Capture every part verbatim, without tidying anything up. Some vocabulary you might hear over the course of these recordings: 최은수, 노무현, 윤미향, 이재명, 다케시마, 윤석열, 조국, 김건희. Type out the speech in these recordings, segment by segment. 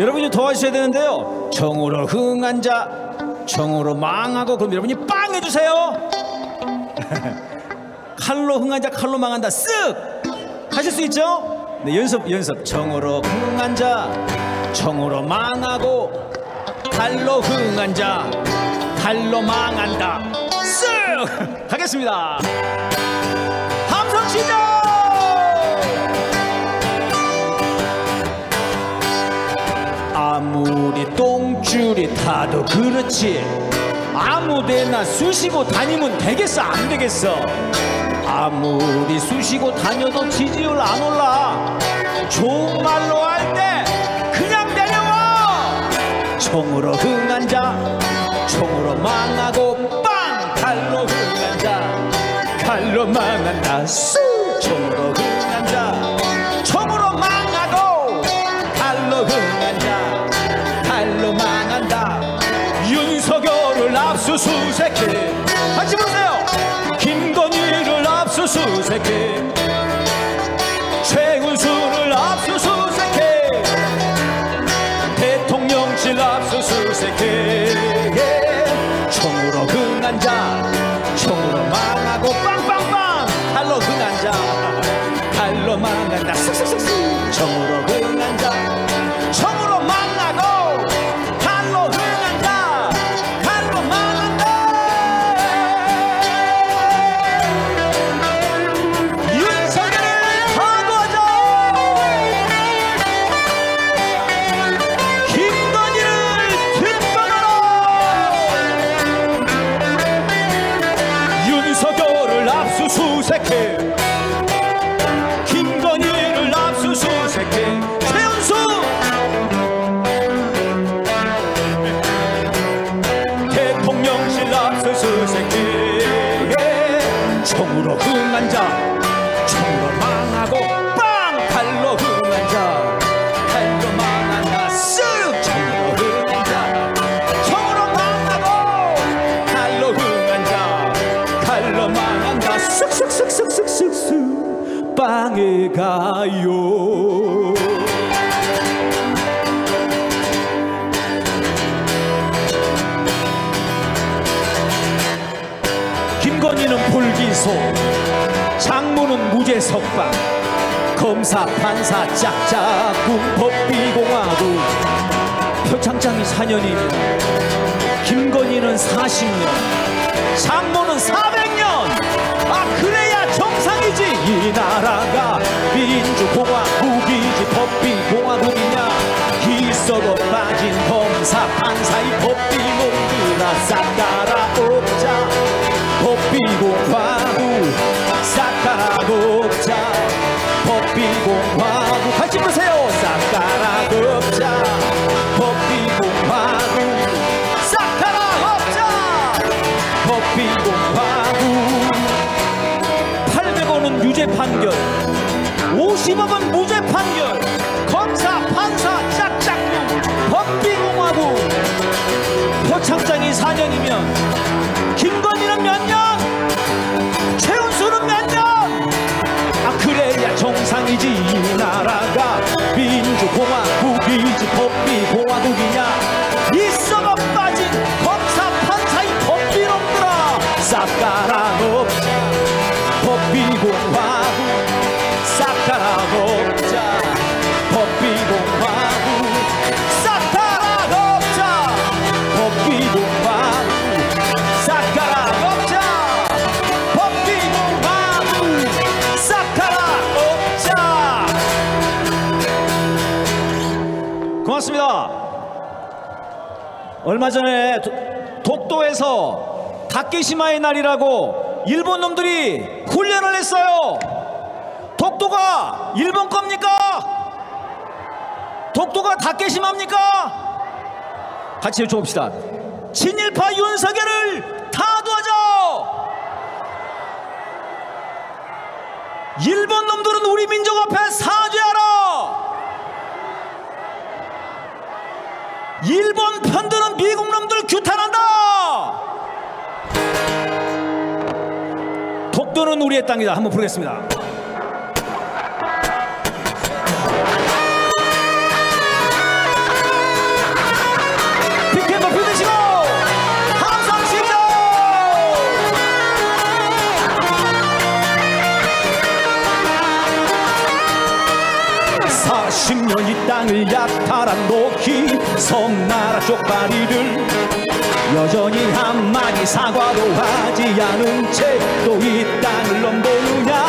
여러분이 도와주셔야 되는데요. 정으로 흥한 자 정으로 망하고. 그럼 여러분이 빵 해주세요. 칼로 흥한 자 칼로 망한다. 쓱 하실 수 있죠? 네, 연습 연습. 정으로 흥한 자 정으로 망하고 칼로 흥한 자 칼로 망한다. 쓱 가겠습니다. 함성 시작. 아무리 똥줄이 타도 그렇지 아무데나 쑤시고 다니면 되겠어 안 되겠어? 아무리 쑤시고 다녀도 지지율 안 올라. 좋은 말로 할 때 그냥 내려와. 총으로 흥한 자 총으로 망하고 빵! 칼로 흥한 자 칼로 망한다. 쑤! 총으로 흥한 자 총으로 망하고 칼로 흥한 자 망한다. 윤석열을 압수수색해. 같이 보세요. 김건희를 압수수색해. 최은수를 압수수색해. 대통령실 압수수색해. 총으로 흥한 자 총으로 망하고 빵빵빵 칼로 흥한 자 칼로 망한다. 쓱쓱쓱쓱 총으로 흥한 자 총으로 망하고 빵에 가요. 김건희는 불기소, 장모는 무죄 석방, 검사 판사 짝짝 군법 비공화국, 표창장이 사 년입니다. 김건희는 사십 년, 장모는 사백 년. 아 그래야 정상이지. 이 나라가 민주공화국이지 법비공화국이냐. 기썩어 빠진 검사 판사의 법비공들아 싹 따라옵자. 법비공화국 싹 따라옵자. 법비공화국 같이 부르세요. 싹 따라옵자. 법비공화국 싹 따라옵자. 법비공화국. 유죄 판결, 오십억은 무죄 판결, 검사, 판사, 짝짝꿍, 법비공화국, 표창장이 사 년이면, 김건희는 몇 년? 최은수는 몇 년? 아, 그래야 정상이지. 이 나라가 민주공화국이지, 법비공화국이냐. 이 썩어 빠진 검사, 판사의 법비놈들아, 싹 따라놓자. 법비공화국 싹 따라먹자. 법비공화국 싹 따라먹자. 법비공화국 싹 따라먹자. 법비공화국 싹 따라먹자. 고맙습니다. 얼마 전에 독도에서 다케시마의 날이라고 일본 놈들이 훈련을 했어요. 독도가 일본 겁니까? 독도가 다케시마입니까? 같이 외쳐봅시다. 친일파 윤석열을 타도하자. 일본 놈들은 우리 민족 앞에 사죄하라. 일본 편드는 미국 놈들 규탄한다. 독도는 우리의 땅이다. 한번 부르겠습니다. 땅을 약탈한 노희 섬나라 쪽파리들 여전히 한마디 사과도 하지 않은 채 또 이 땅을 넘보느냐.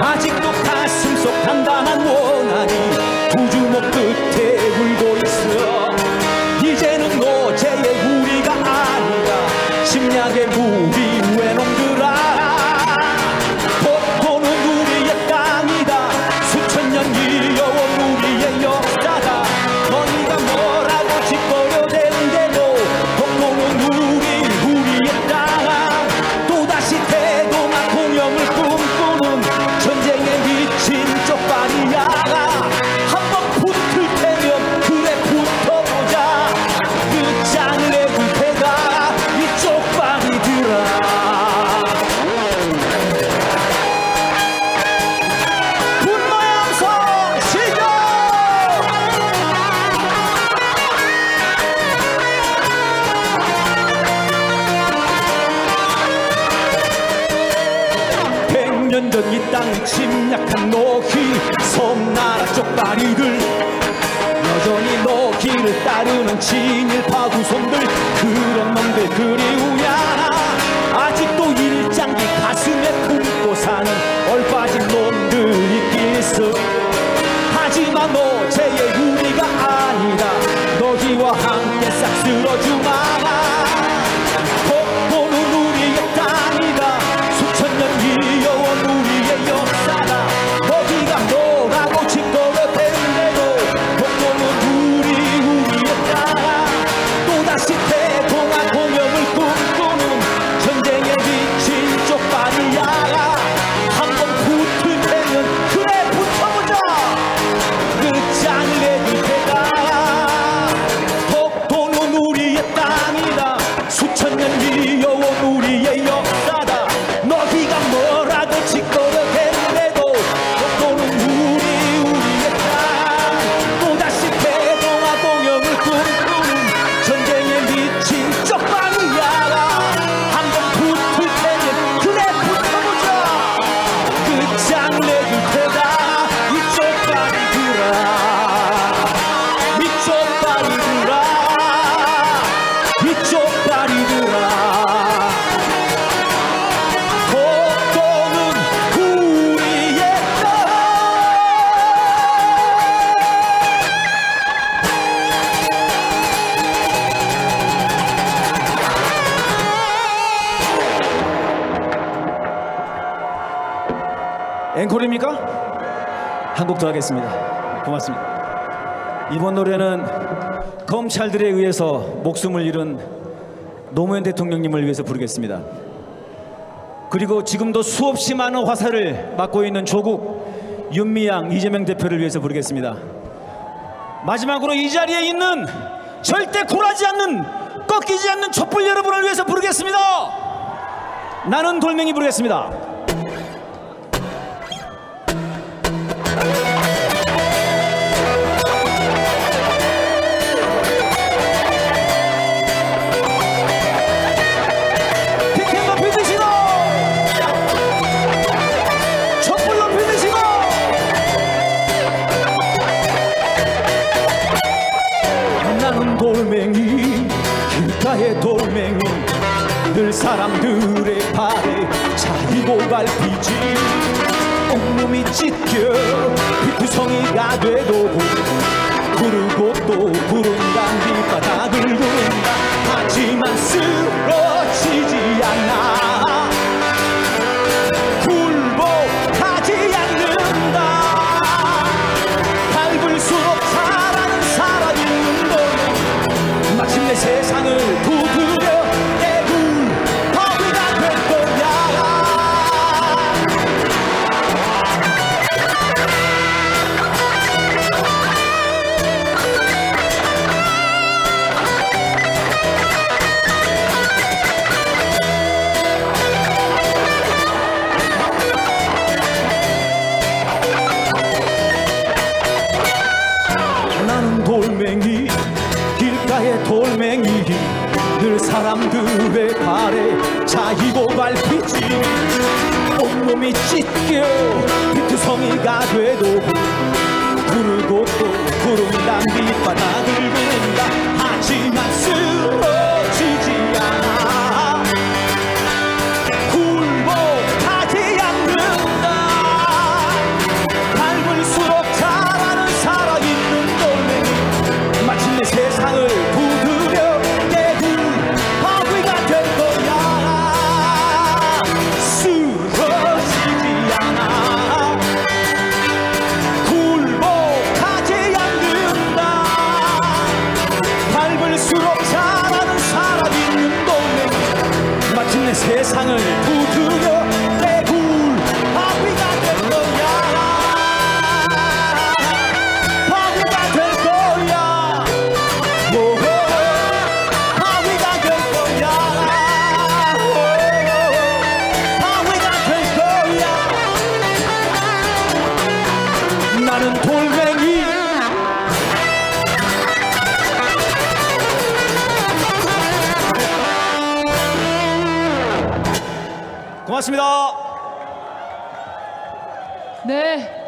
아직도 가슴 속 단단한 원한이 두 주먹 끝에 울고 있어. 이제는 어제의 우리가 아니라 심리학의 무기의 놈들아. 폭포는 우리의 땅이다. 수천 년 이어온 우리의 역사다. 너희가 뭐라고 짓거려 댄대도 폭포는 우리 우리의 땅아. 또다시 태도만 공영을 꿈꾸는 전쟁에 미친 쪽발이야. 한번 붙을 테면 그래 붙어보자. 끝장을 내줄 테가 이 쪽발이들아. 분노의 함성 시작. 백년 전 이 땅을 침략한 노희 섬나라 쪽파리들 여전히 노희를 따르는 친일파 구성들. 그런 놈들 그리우냐. 아직도 일장기 가슴에 품고 사는 얼빠진 놈들 있긴 있어. 하지만 어제의 우리가 아니라 너희와 함께 싹 쓸어주마. 폭포는 우리의 땅이다. 수천 년 이어온 우리의 역사다. 너희가 뭐라고 짓거려 댄대도 폭포는 우리 우리의 땅아. 또다시 태평화 공영을 꿈꾸는 전쟁에 미친 쪽발이야. 한번 붙을 테면 그래 붙어보자. 끝장을 내줄 테다. 독도는 우리의 땅이다. 수천 년 이어온 우리의 역사다. 너희가 뭐라고 짓거려 댄대도 독도는 우리 우리의 땅. 또다시 태동아 공영을 꿈꾸는 전쟁에 미친 쪽방이야. 한번 붙을 테면 그래 붙어보자. 끝장을 내줄 테다. 이 쪽방이들아. 이쪽 다리들아. 이쪽 다리들아. 독도는 우리의 땅. 앵콜입니까? 한 곡 더 하겠습니다. 고맙습니다. 이번 노래는 검찰들에 의해서 목숨을 잃은 노무현 대통령님을 위해서 부르겠습니다. 그리고 지금도 수없이 많은 화살을 맞고 있는 조국, 윤미향, 이재명 대표를 위해서 부르겠습니다. 마지막으로 이 자리에 있는 절대 굴하지 않는 꺾이지 않는 촛불 여러분을 위해서 부르겠습니다. 나는 돌멩이 부르겠습니다. 피켓도 피드시고 촛불도 피드시고 나는 돌멩이 길가의 돌멩이 늘 사람들의 발에 차이고 밟히지. 온몸이 찢겨 피투성이가 되고 구르고 또 구른다. 밑바닥을 구른다. 하지만 쓰러지지 않아. 굴복하지 않는다. 밟을수록 자라는 살아있는 돌. 마침내 세상을 부드려 내굴 거위가 될 거야. 나는 돌멩이 길가의 돌멩이 늘 사람들의 발에 차이고 밟히지. 온몸이 찢겨 피투성이가 되도 구르고 또 구름 난 밑바닥을 긁는다. 하지만 쓰러지지 않아, 굴복하지 않는다. 닮을수록 자라는 살아있는 돌멩이, 마침내 세상을 부드려 내줄 바위가 될 거야. 쓰러지지 않아, 세상을 부드려 내 굴 바위가 될 거야. 바위가 될 거야. 오, 바위가 될 거야. 오, 바위가 될 거야. 나는 돌멩이, 고맙습니다. 네.